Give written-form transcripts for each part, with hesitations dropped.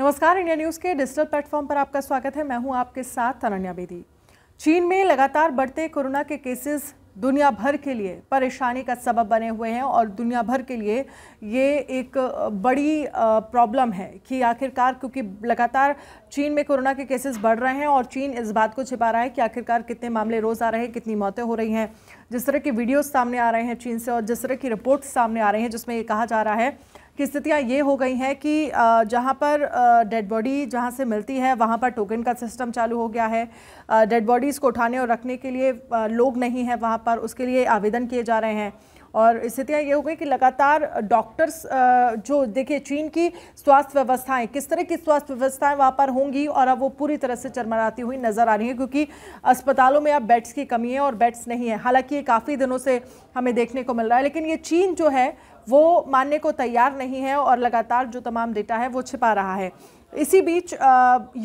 नमस्कार, India news के digital platform पर आपका स्वागत है। मैं हूं आपके साथ अनन्या बेदी। चीन में लगातार बढ़ते कोरोना के केसेस दुनिया भर के लिए परेशानी का सबब बने हुए हैं और दुनिया भर के लिए ये एक बड़ी प्रॉब्लम है कि आखिरकार, क्योंकि लगातार चीन में कोरोना के केसेस बढ़ रहे हैं और चीन इस बात को छिपा रहा है कि आखिरकार कितने मामले रोज़ आ रहे हैं, कितनी मौतें हो रही हैं। जिस तरह की वीडियोज़ सामने आ रहे हैं चीन से और जिस तरह की रिपोर्ट्स सामने आ रही हैं जिसमें ये कहा जा रहा है कि स्थितियाँ ये हो गई हैं कि जहाँ पर डेड बॉडी जहाँ से मिलती है वहाँ पर टोकन का सिस्टम चालू हो गया है। डेड बॉडीज़ को उठाने और रखने के लिए लोग नहीं हैं वहाँ पर, उसके लिए आवेदन किए जा रहे हैं। और स्थितियाँ ये हो गई कि लगातार डॉक्टर्स जो देखिए चीन की स्वास्थ्य व्यवस्थाएं, किस तरह की स्वास्थ्य व्यवस्थाएं वहाँ पर होंगी और अब वो पूरी तरह से चरमराती हुई नज़र आ रही है क्योंकि अस्पतालों में अब बेड्स की कमी है और बेड्स नहीं है। हालांकि ये काफ़ी दिनों से हमें देखने को मिल रहा है, लेकिन ये चीन जो है वो मानने को तैयार नहीं है और लगातार जो तमाम डेटा है वो छिपा रहा है। इसी बीच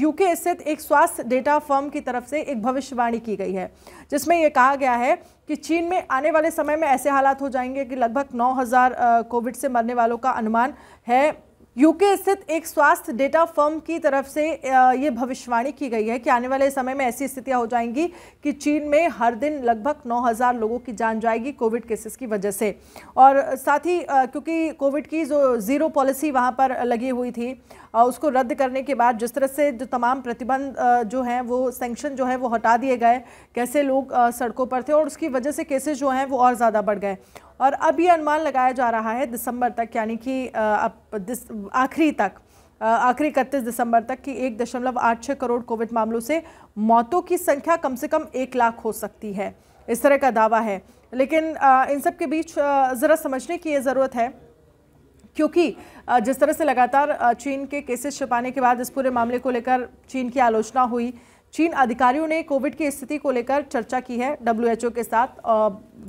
यूके स्थित एक स्वास्थ्य डेटा फर्म की तरफ से एक भविष्यवाणी की गई है जिसमें यह कहा गया है कि चीन में आने वाले समय में ऐसे हालात हो जाएंगे कि लगभग 9000 कोविड से मरने वालों का अनुमान है। यूके स्थित एक स्वास्थ्य डेटा फर्म की तरफ से ये भविष्यवाणी की गई है कि आने वाले समय में ऐसी स्थितियां हो जाएंगी कि चीन में हर दिन लगभग 9000 लोगों की जान जाएगी कोविड केसेस की वजह से। और साथ ही क्योंकि कोविड की जो ज़ीरो पॉलिसी वहां पर लगी हुई थी उसको रद्द करने के बाद जिस तरह से जो तमाम प्रतिबंध जो हैं वो सेंक्शन जो है वो हटा दिए गए, कैसे लोग सड़कों पर थे और उसकी वजह से केसेस जो हैं वो और ज़्यादा बढ़ गए। और अब ये अनुमान लगाया जा रहा है दिसंबर तक, यानी कि अब आखिरी तक, आखिरी 31 दिसंबर तक कि 1.86 करोड़ कोविड मामलों से मौतों की संख्या कम से कम 1 लाख हो सकती है, इस तरह का दावा है। लेकिन इन सब के बीच ज़रा समझने की ये ज़रूरत है क्योंकि जिस तरह से लगातार चीन के केसेस छिपाने के बाद इस पूरे मामले को लेकर चीन की आलोचना हुई। चीन अधिकारियों ने कोविड की स्थिति को लेकर चर्चा की है WHO के साथ,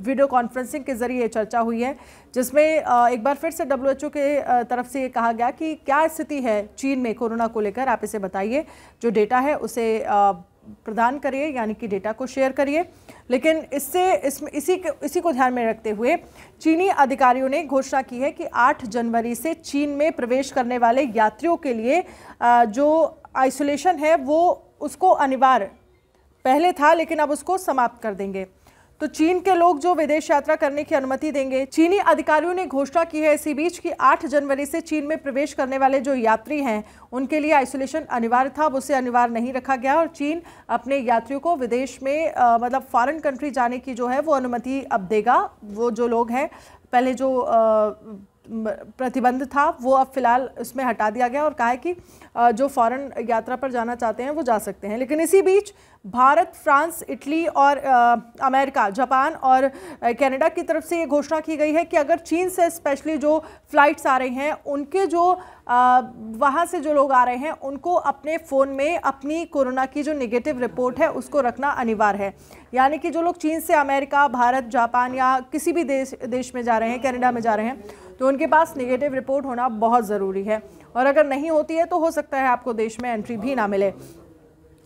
वीडियो कॉन्फ्रेंसिंग के जरिए चर्चा हुई है जिसमें एक बार फिर से WHO के तरफ से ये कहा गया कि क्या स्थिति है चीन में कोरोना को लेकर, आप इसे बताइए, जो डेटा है उसे प्रदान करिए, यानी कि डेटा को शेयर करिए। लेकिन इससे इसी को ध्यान में रखते हुए चीनी अधिकारियों ने घोषणा की है कि 8 जनवरी से चीन में प्रवेश करने वाले यात्रियों के लिए जो आइसोलेशन है वो उसको अनिवार्य पहले था लेकिन अब उसको समाप्त कर देंगे। तो चीन के लोग जो विदेश यात्रा करने की अनुमति देंगे, चीनी अधिकारियों ने घोषणा की है इसी बीच कि 8 जनवरी से चीन में प्रवेश करने वाले जो यात्री हैं उनके लिए आइसोलेशन अनिवार्य था, अब उसे अनिवार्य नहीं रखा गया और चीन अपने यात्रियों को विदेश में मतलब फॉरेन कंट्री जाने की जो है वो अनुमति अब देगा। वो जो लोग हैं, पहले जो प्रतिबंध था वो अब फिलहाल इसमें हटा दिया गया और कहा है कि जो फॉरेन यात्रा पर जाना चाहते हैं वो जा सकते हैं। लेकिन इसी बीच भारत, फ्रांस, इटली और अमेरिका, जापान और कनाडा की तरफ से ये घोषणा की गई है कि अगर चीन से स्पेशली जो फ्लाइट्स आ रही हैं उनके जो वहाँ से जो लोग आ रहे हैं उनको अपने फ़ोन में अपनी कोरोना की जो नेगेटिव रिपोर्ट है उसको रखना अनिवार्य है। यानी कि जो लोग चीन से अमेरिका, भारत, जापान या किसी भी देश में जा रहे हैं, कनाडा में जा रहे हैं, तो उनके पास नेगेटिव रिपोर्ट होना बहुत ज़रूरी है और अगर नहीं होती है तो हो सकता है आपको देश में एंट्री भी ना मिले।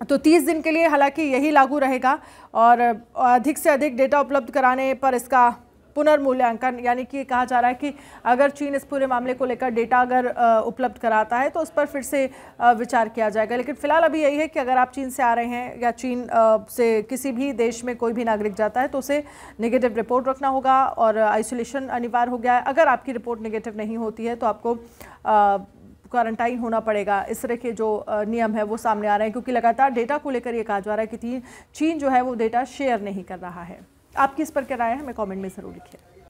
तो 30 दिन के लिए हालांकि यही लागू रहेगा और अधिक से अधिक डेटा उपलब्ध कराने पर इसका पुनर्मूल्यांकन, यानी कि कहा जा रहा है कि अगर चीन इस पूरे मामले को लेकर डेटा अगर उपलब्ध कराता है तो उस पर फिर से विचार किया जाएगा। लेकिन फिलहाल अभी यही है कि अगर आप चीन से आ रहे हैं या चीन से किसी भी देश में कोई भी नागरिक जाता है तो उसे नेगेटिव रिपोर्ट रखना होगा और आइसोलेशन अनिवार्य हो गया है। अगर आपकी रिपोर्ट नेगेटिव नहीं होती है तो आपको क्वारंटाइन होना पड़ेगा। इस तरह के जो नियम है वो सामने आ रहे हैं क्योंकि लगातार डेटा को लेकर ये कहा जा रहा है कि चीन जो है वो डेटा शेयर नहीं कर रहा है। आपकी इस पर क्या राय है हमें कमेंट में ज़रूर लिखिए।